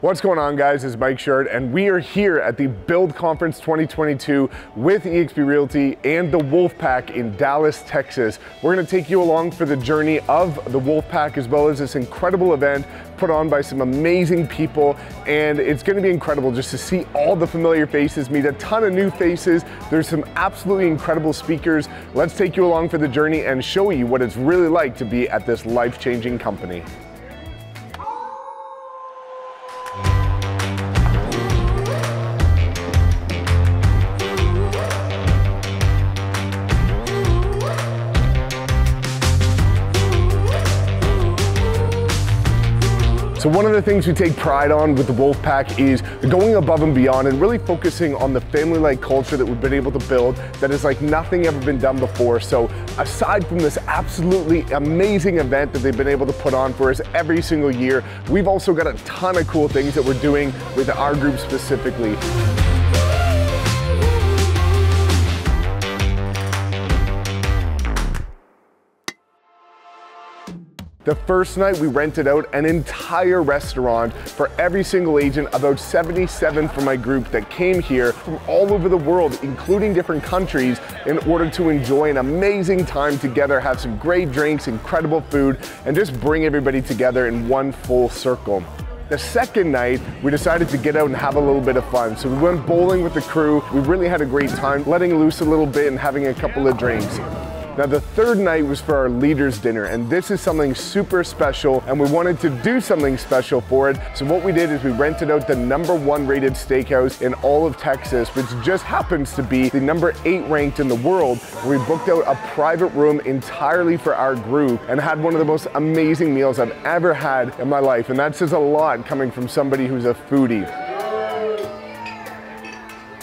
What's going on, guys? It's Mike Sherrard, and we are here at the Build Conference 2022 with eXp Realty and the Wolfpack in Dallas, Texas. We're going to take you along for the journey of the Wolfpack, as well as this incredible event put on by some amazing people, and it's going to be incredible just to see all the familiar faces, meet a ton of new faces. There's some absolutely incredible speakers. Let's take you along for the journey and show you what it's really like to be at this life-changing company. So one of the things we take pride on with the Wolfpack is going above and beyond and really focusing on the family-like culture that we've been able to build that is like nothing ever been done before. So aside from this absolutely amazing event that they've been able to put on for us every single year, we've also got a ton of cool things that we're doing with our group specifically. The first night we rented out an entire restaurant for every single agent, about 77 from my group that came here from all over the world, including different countries, in order to enjoy an amazing time together, have some great drinks, incredible food, and just bring everybody together in one full circle. The second night, we decided to get out and have a little bit of fun. So we went bowling with the crew. We really had a great time letting loose a little bit and having a couple of drinks. Now, the third night was for our leaders dinner, and this is something super special, and we wanted to do something special for it. So what we did is we rented out the #1 rated steakhouse in all of Texas, which just happens to be the #8 ranked in the world. We booked out a private room entirely for our group and had one of the most amazing meals I've ever had in my life. And that says a lot coming from somebody who's a foodie.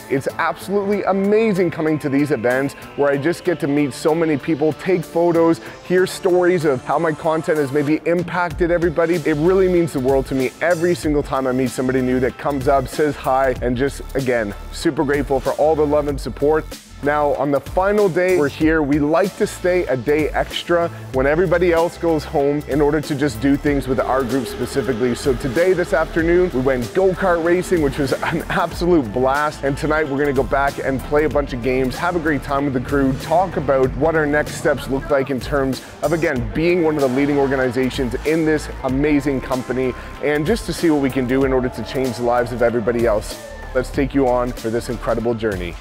It's absolutely amazing coming to these events where I just get to meet so many people, take photos, hear stories of how my content has maybe impacted everybody. It really means the world to me every single time I meet somebody new that comes up, says hi, and just, again, super grateful for all the love and support. Now, on the final day we're here, we like to stay a day extra when everybody else goes home in order to just do things with our group specifically. So today, this afternoon, we went go-kart racing, which was an absolute blast. And tonight we're gonna go back and play a bunch of games, have a great time with the crew, talk about what our next steps look like in terms of, again, being one of the leading organizations in this amazing company, and just to see what we can do in order to change the lives of everybody else. Let's take you on for this incredible journey.